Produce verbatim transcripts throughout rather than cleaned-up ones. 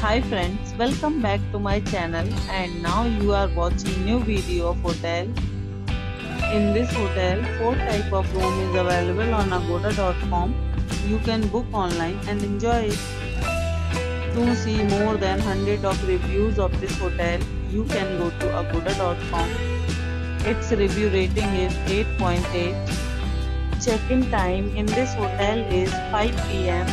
Hi friends, welcome back to my channel, and now you are watching new video of hotel. In this hotel, four type of room is available on agoda dot com. You can book online and enjoy it. To see more than one hundred of reviews of this hotel, you can go to agoda dot com. Its review rating is eight point eight. Check-in time in this hotel is five p m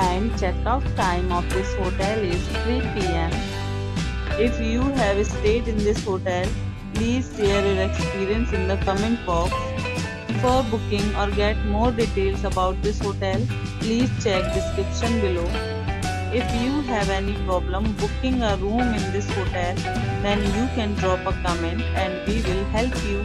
and check-out time of this hotel is three p m If you have stayed in this hotel, please share your experience in the comment box. For booking or get more details about this hotel, please check description below. If you have any problem booking a room in this hotel, then you can drop a comment and we will help you.